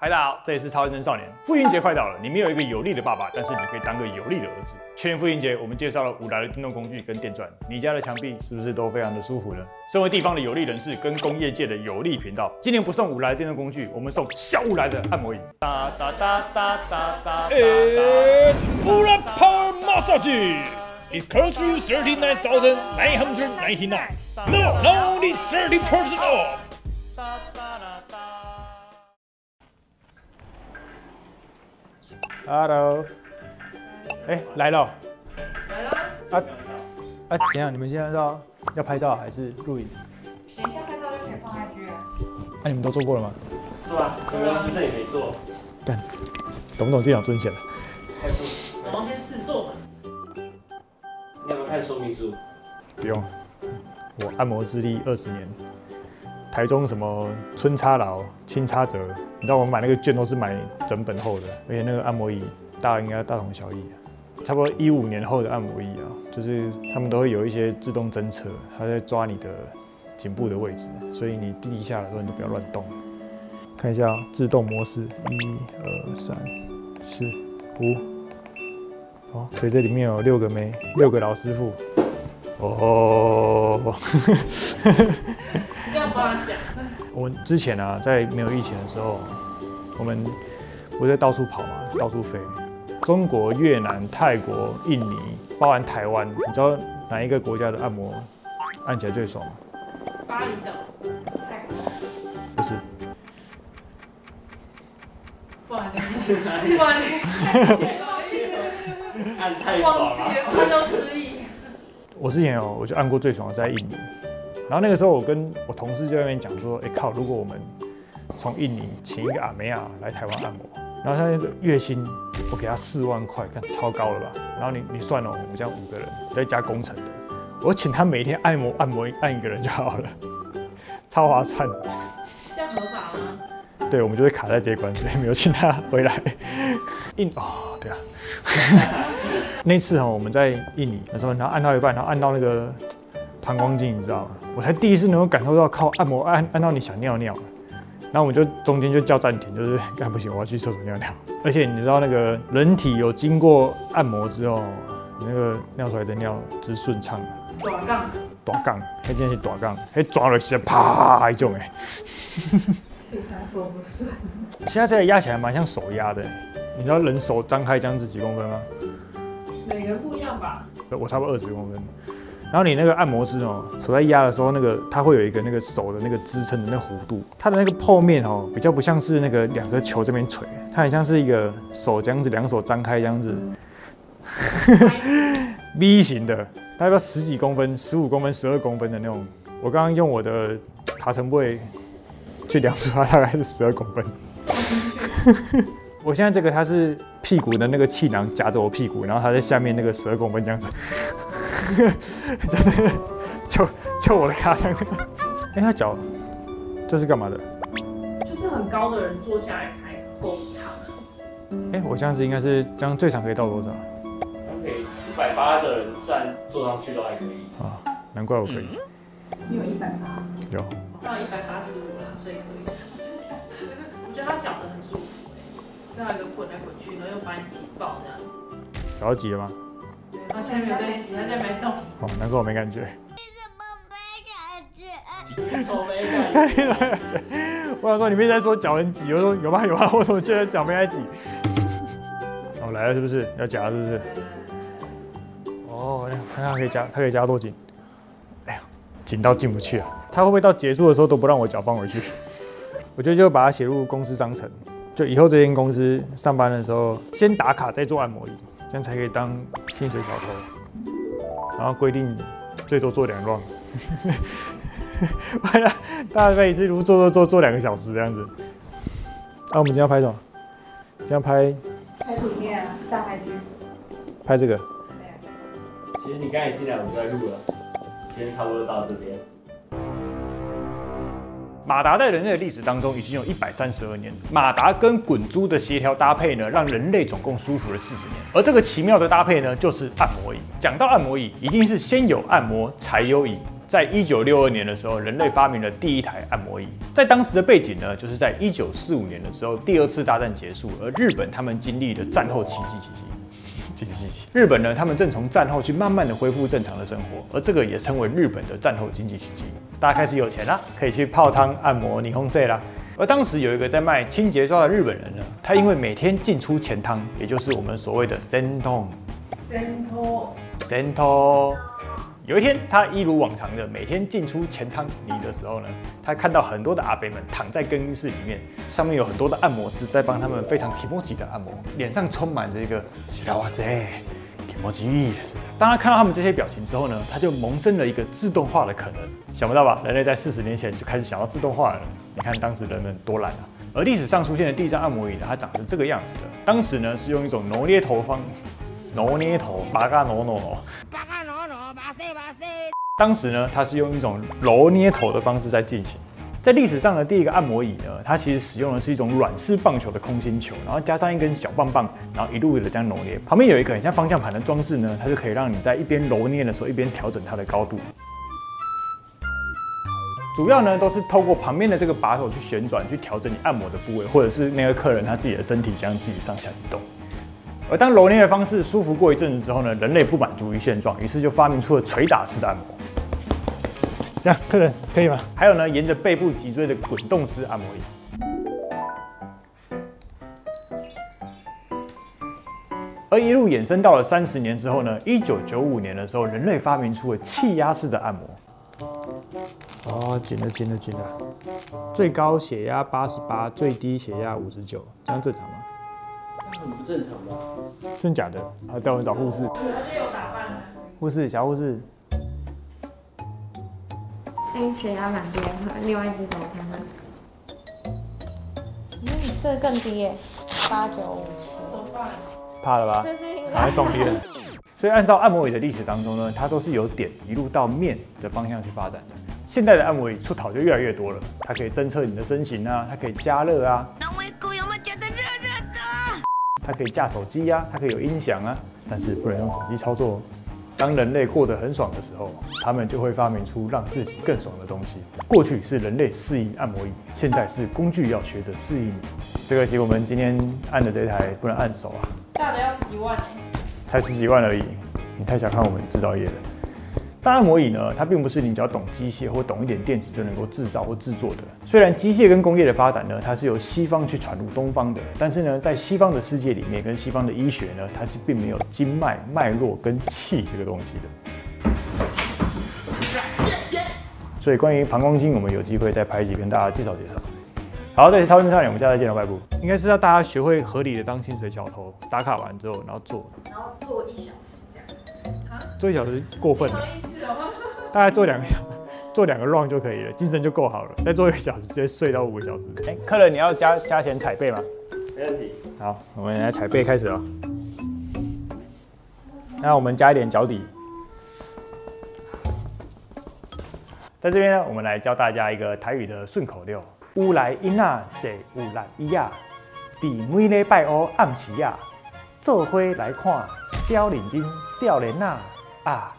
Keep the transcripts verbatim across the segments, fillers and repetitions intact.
嗨，大家好，这里是超认真少年。父亲节快到了，你没有一个有力的爸爸，但是你可以当个有力的儿子。去年父亲节，我们介绍了五达的电动工具跟电钻，你家的墙壁是不是都非常的舒服呢？身为地方的有力人士跟工业界的有力频道，今年不送五达的电动工具，我们送小五达的按摩椅。哒哒哒哒哒哒 ，It's Ura Power Massage. It costs you thirty-nine thousand nine hundred ninety-nine. No, not only thirty percent off. Hello， 哎、欸，来了，来了啊啊！怎样？你们现在要要拍照还是录影？等一下拍照就可以放 I G 了。那、啊、你们都做过了吗？做啊，刚刚是摄影没做。干，懂不懂这场尊贤了？太酷了，我们先试做嘛。你要不要看说明书？不用，我按摩资历二十年，台中什么春叉劳、青叉折。 你知道我买那个券都是买整本厚的，而且那个按摩椅大应该大同小异、啊，差不多一五年后的按摩椅啊，就是他们都会有一些自动侦测，它在抓你的颈部的位置，所以你低下的时候你就不要乱动。看一下、喔、自动模式，一二三四五，哦，所以这里面有六个妹，六个老师傅。哦，这样不好讲。 我之前啊，在没有疫情的时候，我们我在到处跑嘛，到处飞，中国、越南、泰国、印尼，包含台湾，你知道哪一个国家的按摩按起来最爽吗？巴厘岛，泰国。不是。不然是哪里？不然按太爽了，我就失忆。我之前有，我就按过最爽的在印尼。 然后那个时候，我跟我同事就在那边讲说：“哎、欸、靠，如果我们从印尼请一个阿梅亚来台湾按摩，然后他那个月薪，我给他四万块，看超高了吧？然后你你算哦，我们这样五个人再加工程的，我请他每天按摩按摩按一个人就好了，超划算。这样合法吗？对，我们就会卡在这一关，所以没有请他回来。印哦，对啊，那次哦，我们在印尼的时候，然后按到一半，然后按到那个。 膀胱镜，你知道吗？我才第一次能够感受到靠按摩按按到你想尿尿，然后我们就中间就叫暂停，就是干不行，我要去厕所尿尿。而且你知道那个人体有经过按摩之后，你那个尿出来的尿之顺畅。短杠，短杠，那真是短杠，还抓了起来啪一种哎。现在这个压起来蛮像手压的，你知道人手张开这样子几公分吗？每个人不一样吧。我差不多二十公分。 然后你那个按摩师哦，手在压的时候，那个它会有一个那个手的那个支撑的那弧度，它的那个后面哦，比较不像是那个两个球这边垂，它很像是一个手这样子，两手张开这样子V 型的，大概十几公分、十五公分、十二公分的那种。我刚刚用我的卡层位去量出它，大概是十二公分。我现在这个它是屁股的那个气囊夹着我屁股，然后它在下面那个十二公分这样子。 就是就就我的卡上，哎、欸，他脚这是干嘛的？就是很高的人坐下来才够长。哎、欸，我这样子应该是这样最长可以到多少？可以一百八的人站坐上去都还可以。啊、哦，难怪我可以。嗯、你有一百八？有。到一百八十五了，所以可以。我觉得他脚的很舒服哎、欸，那一个滚来滚去，然后又把你挤爆这样。脚要挤了吗？ 他现在没有在一起，他现在没动。哦，难怪我没感觉。你怎么没感觉？没感觉。我想说你们一直在说脚很挤，我说有吗有吗？我怎么觉得脚没在挤？哦，来了是不是？要夹是不是？哦，看看可以夹，它可以夹多紧。哎呀，紧到进不去啊！他会不会到结束的时候都不让我脚放回去？我觉得就把它写入公司章程，就以后这间公司上班的时候先打卡再做按摩椅。 这样才可以当薪水小偷，然后规定最多做两 round， 完了大概一次做做做做两个小时这样子。啊，我们今天要拍什么？今天拍拍图片啊，上海剧。拍这个。其实你刚才进来我们在录了，今天差不多到这边。 马达在人类的历史当中已经有一百三十二年。马达跟滚珠的协调搭配呢，让人类总共舒服了四十年。而这个奇妙的搭配呢，就是按摩椅。讲到按摩椅，一定是先有按摩才有椅。在一九六二年的时候，人类发明了第一台按摩椅。在当时的背景呢，就是在一九四五年的时候，第二次大战结束，而日本他们经历了战后奇迹奇迹。 日本呢，他们正从战后去慢慢的恢复正常的生活，而这个也称为日本的战后经济奇迹。大家开始有钱啦，可以去泡汤、按摩、霓虹睡啦。而当时有一个在卖清洁刷的日本人呢，他因为每天进出钱汤，也就是我们所谓的銭湯。有一天，他一如往常的每天进出钱汤泥的时候呢，他看到很多的阿伯们躺在更衣室里面，上面有很多的按摩师在帮他们非常 kimochi 的按摩，脸上充满着一个幸せ kimochi。当他看到他们这些表情之后呢，他就萌生了一个自动化的可能。想不到吧？人类在四十年前就开始想要自动化了。你看当时人们多懒啊！而历史上出现的第一张按摩椅呢，它长成这个样子的。当时呢，是用一种揉捏头方，揉捏头，八嘎挪挪。 当时呢，它是用一种揉捏头的方式在进行。在历史上的第一个按摩椅呢，它其实使用的是一种软式棒球的空心球，然后加上一根小棒棒，然后一路的这样揉捏。旁边有一个很像方向盘的装置呢，它就可以让你在一边揉捏的时候一边调整它的高度。主要呢都是透过旁边的这个把手去旋转，去调整你按摩的部位，或者是那个客人他自己的身体将自己上下移动。 而当揉捏的方式舒服过一阵子之后呢，人类不满足于现状，于是就发明出了捶打式的按摩。这样，客人可以吗？还有呢，沿着背部脊椎的滚动式按摩椅。而一路衍生到了三十年之后呢，一九九五年的时候，人类发明出了气压式的按摩。哦，紧了，紧了，紧了。最高血压八十八，最低血压五十九，这样正常吗？ 很不正常吧？真假的？啊，带我找护士。护士，小护士。哎，血压蛮低，另外一只手看看。嗯，这个更低耶，八九五七。怎么办？怕了吧？这是应该。还送医了。所以按照按摩椅的历史当中呢，它都是由点一路到面的方向去发展的。现代的按摩椅出讨就越来越多了，它可以侦测你的身形啊，它可以加热啊。 它可以架手机呀、啊，它可以有音响啊，但是不能用手机操作、哦。当人类过得很爽的时候，他们就会发明出让自己更爽的东西。过去是人类适应按摩椅，现在是工具要学着适应你。这个其实我们今天按的这台不能按手啊，大的要十几万哎、欸，才十几万而已，你太小看我们制造业了。但按摩椅呢，它并不是你只要懂机械或懂一点电子就能够制造或制作的。虽然机械跟工业的发展呢，它是由西方去传入东方的，但是呢，在西方的世界里面跟西方的医学呢，它是并没有经脉、脉络跟气这个东西的。所以关于膀胱经，我们有机会再拍一集跟大家介绍介绍。好，这里是超人少年，我们下次再见了，拜拜。应该是要大家学会合理的当薪水小偷，打卡完之后，然后做，然后做一小时这样，啊，做一小时过分了。 大概做两个小，做两个 round 就可以了，精神就够好了。再做一个小时，直接睡到五个小时。哎、欸，客人你要加加钱踩背吗？没问题。好，我们来踩背开始哦。那我们加一点脚底。在这边呢，我们来教大家一个台语的顺口溜：乌来伊那坐乌来伊呀，伫每礼拜五暗时啊，做伙来看少年人少年啊啊。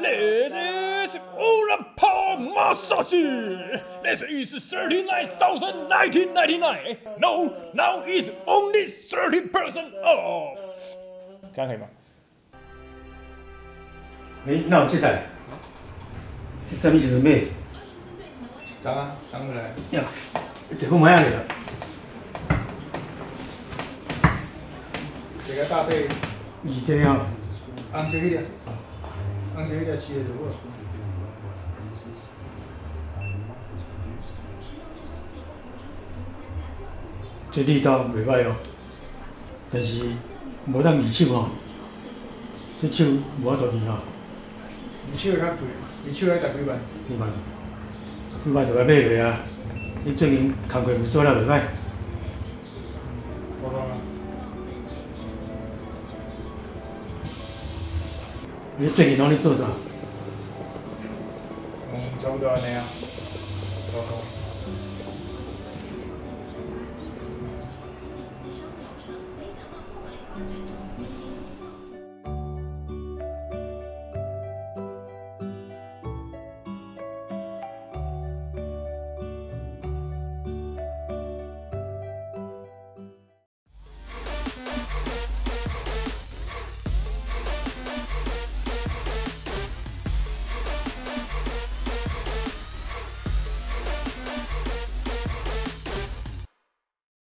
Ladies, Ulapa massage. This is thirty-nine thousand nine hundred ninety-nine. No, now it's only thirty percent off. 这样可以吗？哎，那我这台，这什么时候买？怎啊？怎过来？呀，这副买下来了。这个搭配。 你这样，安全一点，安全一点切就好了。这力道袂歹哦，但是无当二手哦，这手无法度二哦。二手较贵，二手要十几万。几万，几万就要买个啊！你最近工课咪做了袂歹。 你最近拢咧做啥？嗯，差不多安尼啊，差不多。